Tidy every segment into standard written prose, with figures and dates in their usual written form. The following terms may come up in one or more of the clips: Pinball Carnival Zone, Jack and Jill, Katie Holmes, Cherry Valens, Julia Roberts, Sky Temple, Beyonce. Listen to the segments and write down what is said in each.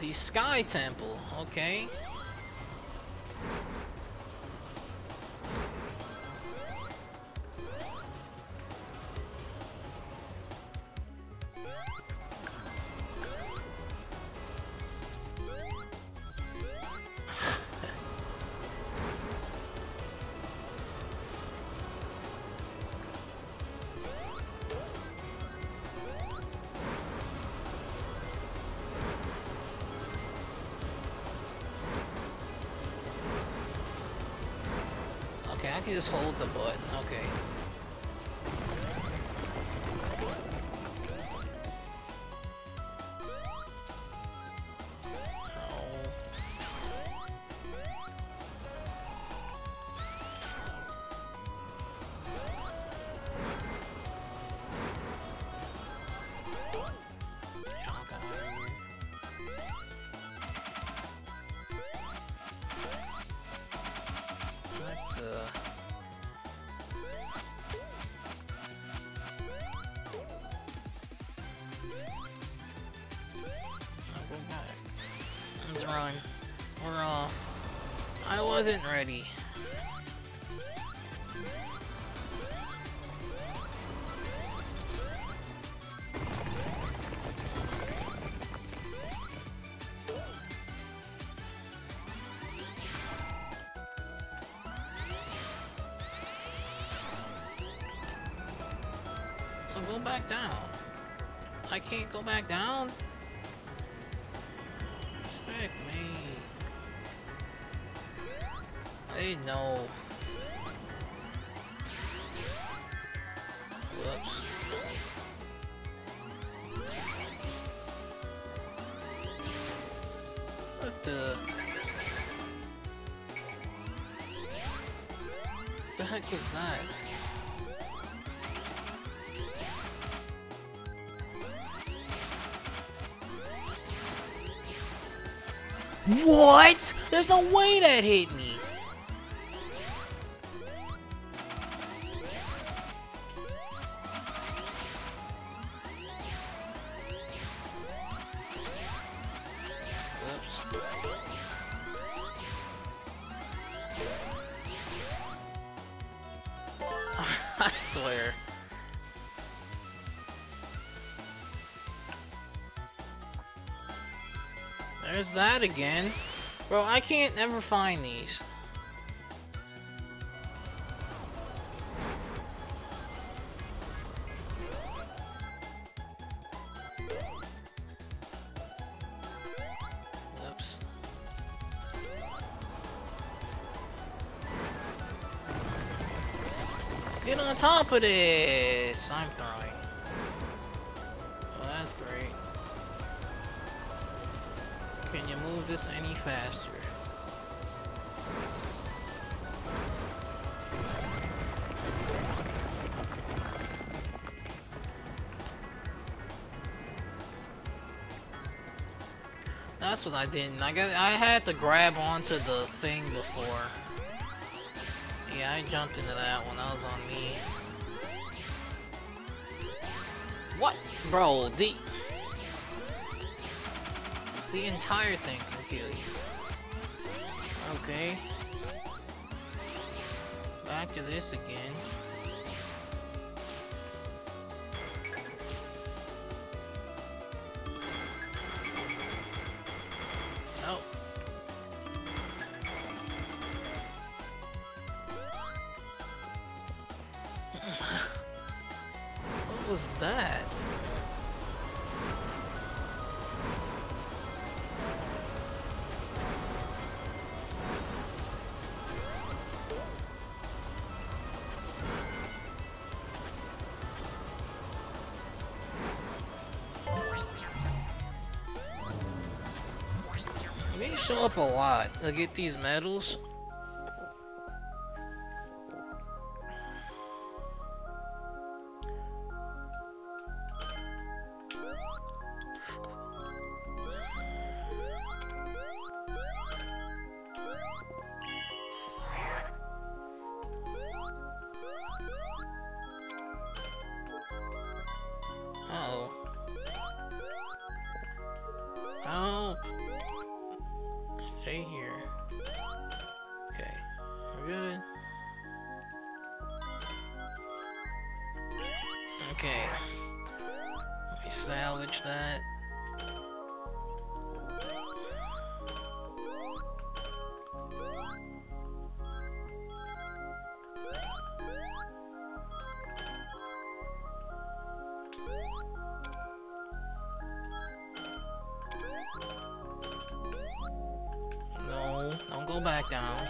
the Sky Temple, okay. Okay, I can just hold the button, okay. Run. We're off. I wasn't ready. I'm going back down. I can't go back down. Hey, no. Whoops. What the heck is that? What? There's no way that hit me. I swear. There's that again. Bro, I can't ever find these. Get on top of this! I'm throwing. Well, that's great. Can you move this any faster? That's what I didn't. I had to grab onto the thing before. Yeah, I jumped into that one. That was on me. What? Bro, the entire thing will kill you. Okay. Back to this again. What was that? They show up a lot to get these medals. Oh. that. No, don't go back down.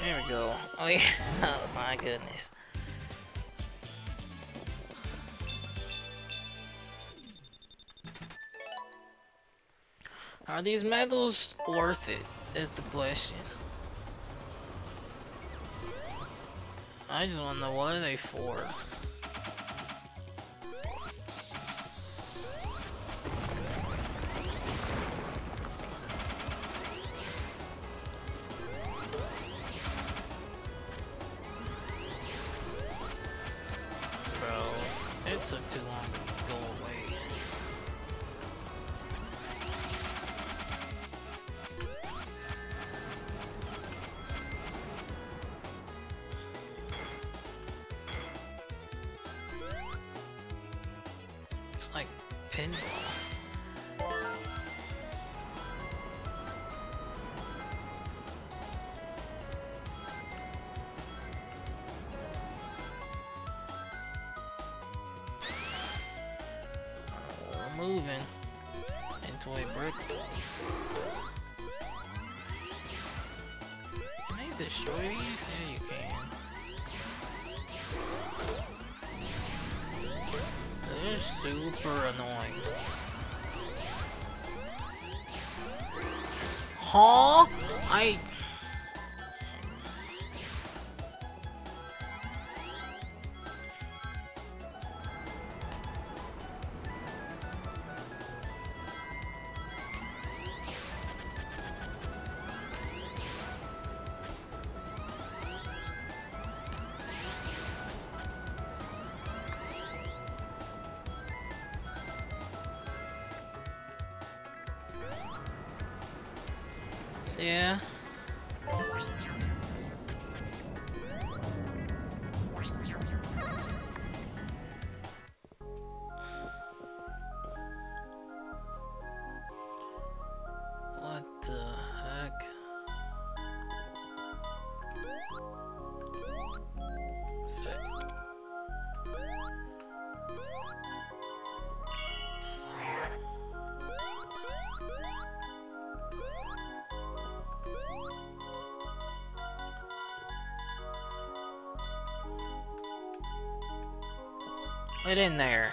There we go. Oh yeah, oh my goodness. Are these medals worth it, is the question. I just wanna know, what are they for? Moving into a brick wall. Can I destroy these? Yeah, you can. They're super annoying. Huh? Yeah. What the heck? Get in there.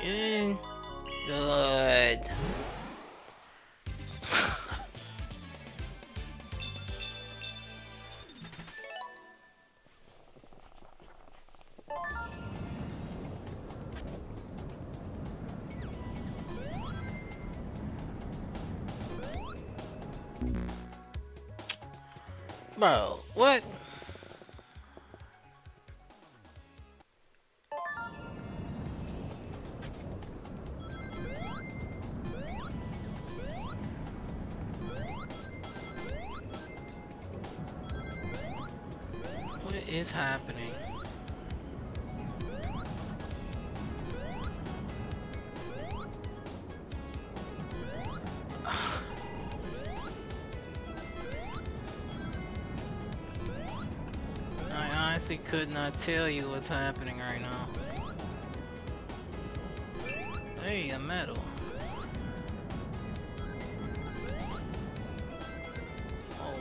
Get in. Good. Bro, what? What is happening? I could not tell you what's happening right now. Hey, a medal. Oh.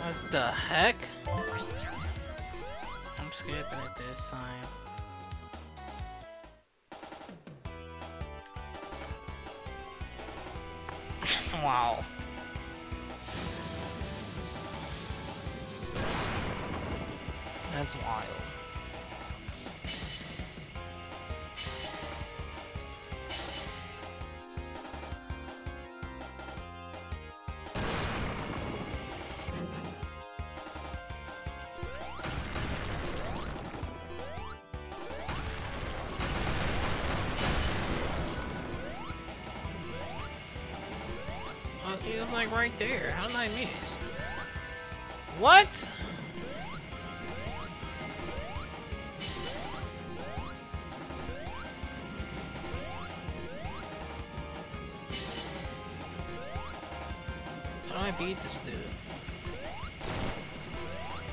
What the heck? I'm skipping it this time. Wow. That's wild. Well, he was like right there. How did I miss? What? I beat this dude.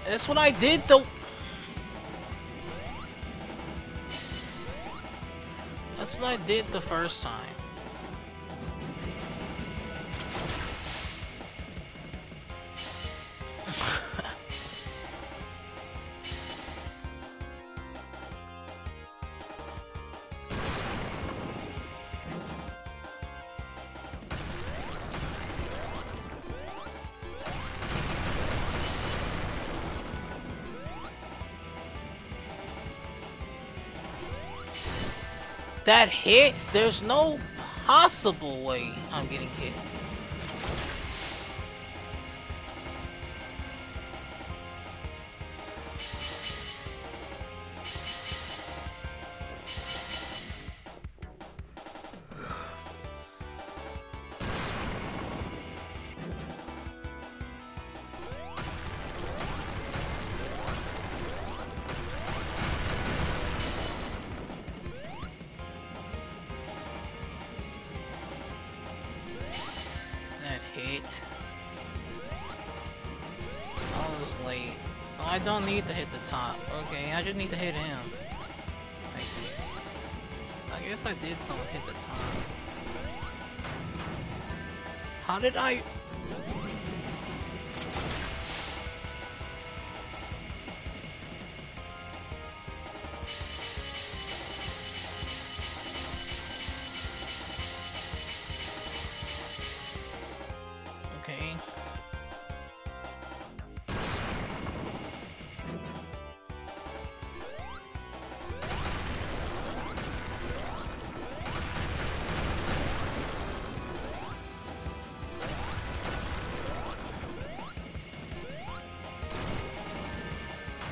That's what I did though. That's what I did the first time. That hits? There's no possible way I'm getting hit. I don't need to hit the top. Okay, I just need to hit him. I see. I guess I did someone hit the top. How did I...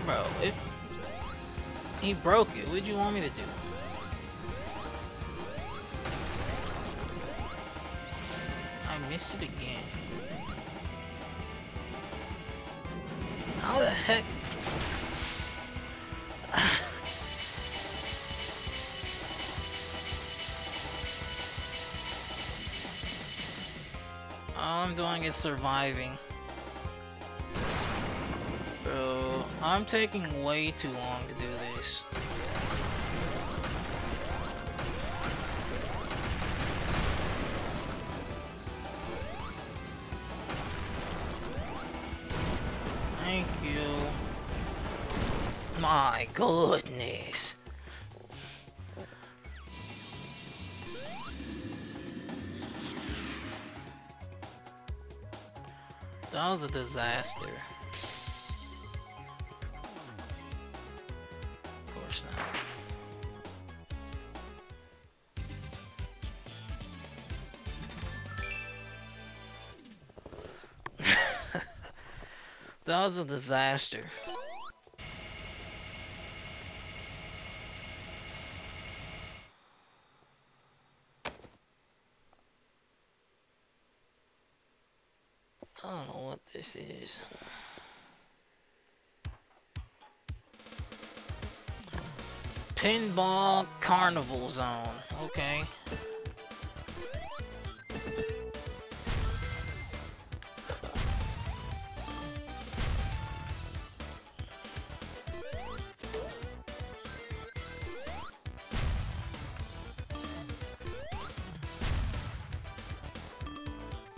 Bro, if he broke it, what'd you want me to do? I missed it again. How the heck? All I'm doing is surviving. Bro, I'm taking way too long to do this. Thank you. My goodness. That was a disaster. That was a disaster. I don't know what this is. Pinball Carnival Zone. Okay.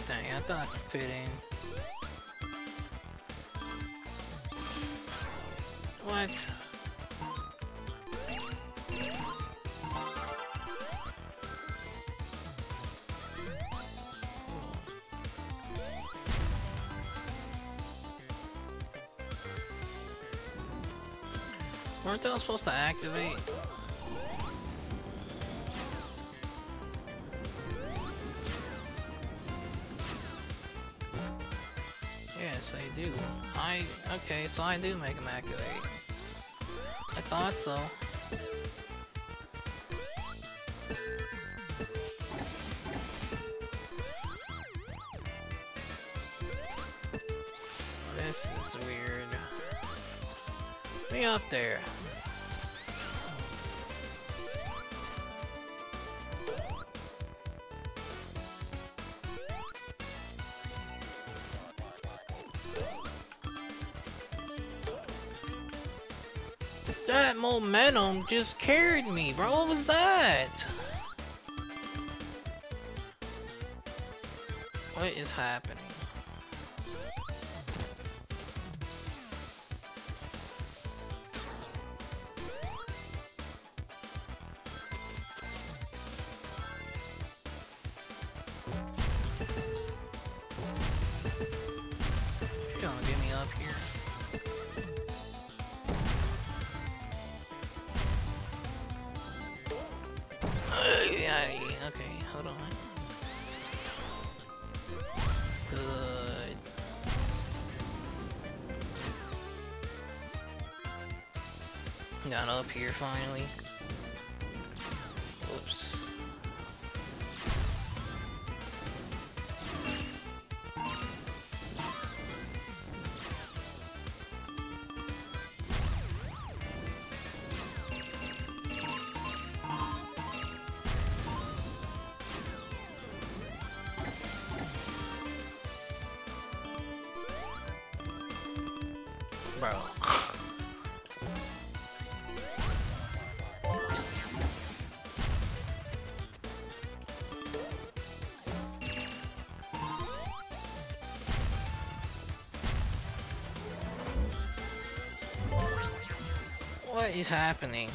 Dang, I thought I could fit in. What? Weren't those supposed to activate? Yes, they do. Okay, so I do make them activate. I thought so. This is weird. Me up there. That momentum just carried me, bro. What was that? What is happening? Got up here finally. Whoops. Bro. What is happening?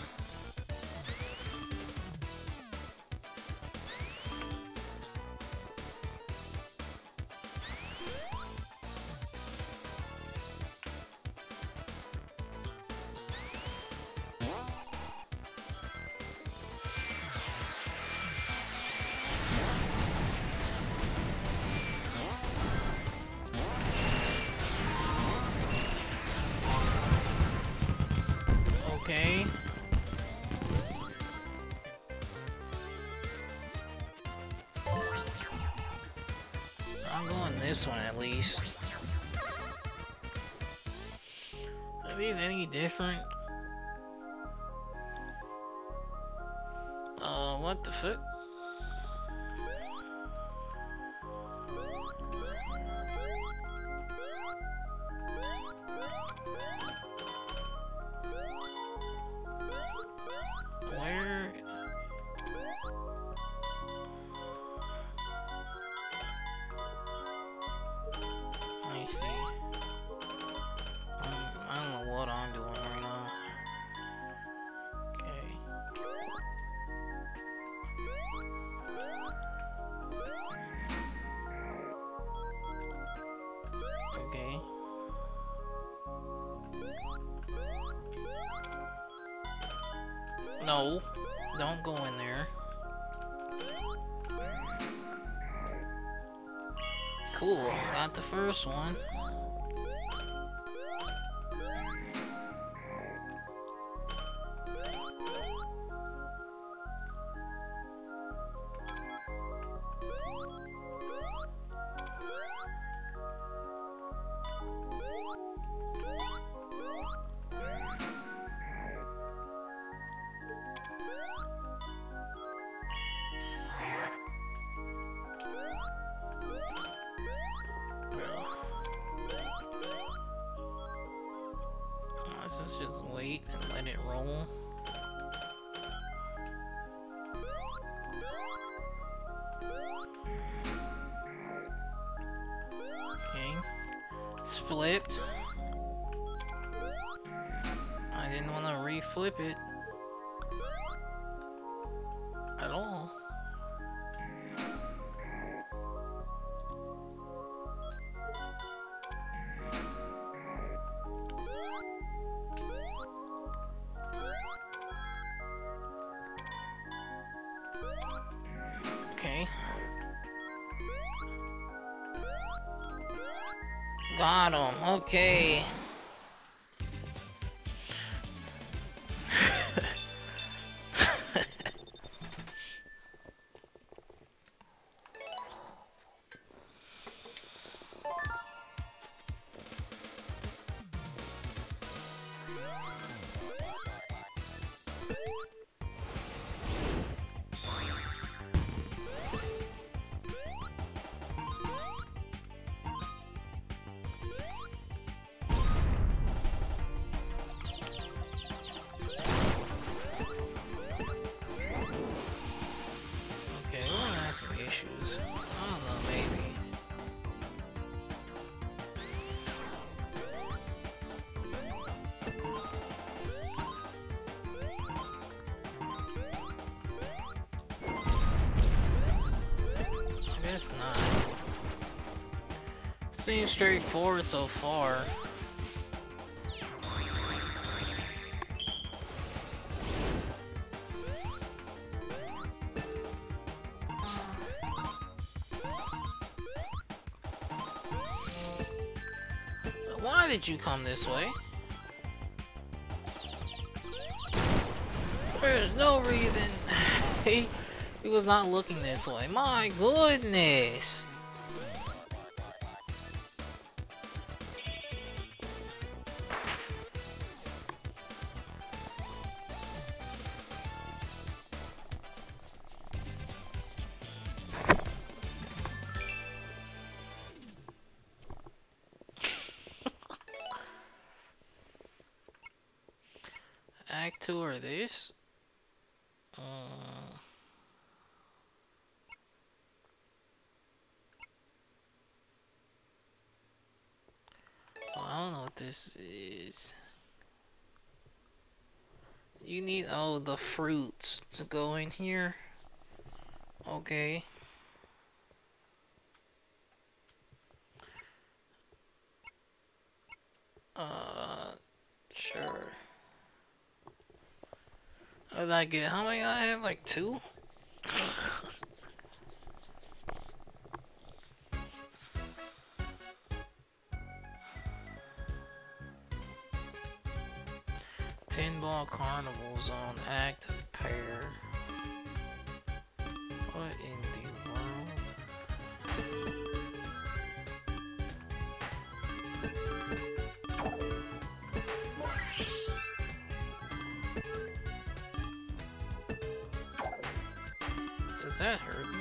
Okay. I'm going this one at least. Are these any different? What the fuck? No, don't go in there. Cool, got the first one. Let's just wait and let it roll. Okay. It's flipped. I didn't want to re-flip it. At all. Got him, okay. Seems straightforward so far. Why did you come this way? There's no reason. He was not looking this way. My goodness. Act 2 or this? I don't know what this is. You need all the fruits to go in here. Okay. Sure. How did I get? How many I have? Like 2? Pinball Carnival Zone Act Pair. What in the world? Did that hurt me?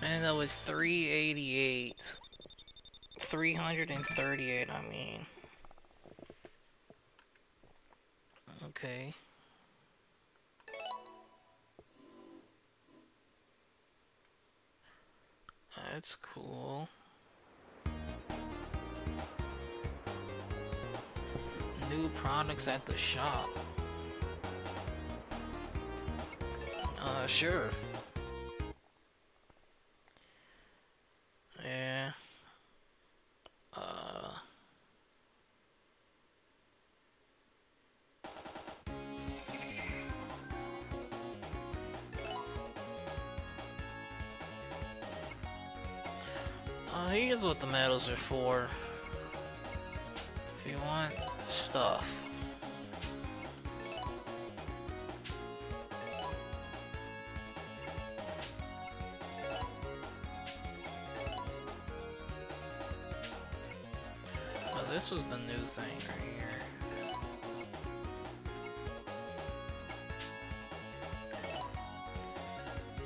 Man, that was 388. 338, I mean. Okay. That's cool. New products at the shop. Sure. Yeah. Here's what the medals are for. If you want stuff. Oh, this was the new thing right here.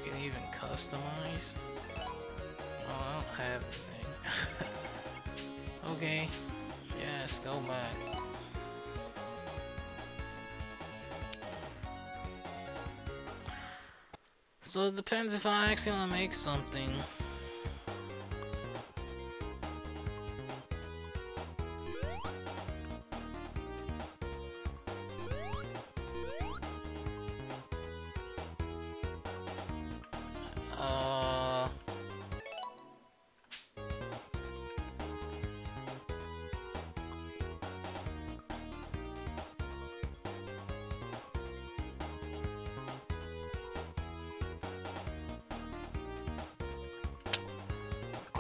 You can even customize. have the thing. Okay, yes, go back. So it depends if I actually want to make something.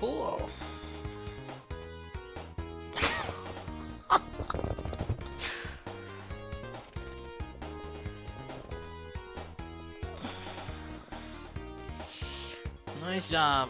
Cool. Nice job.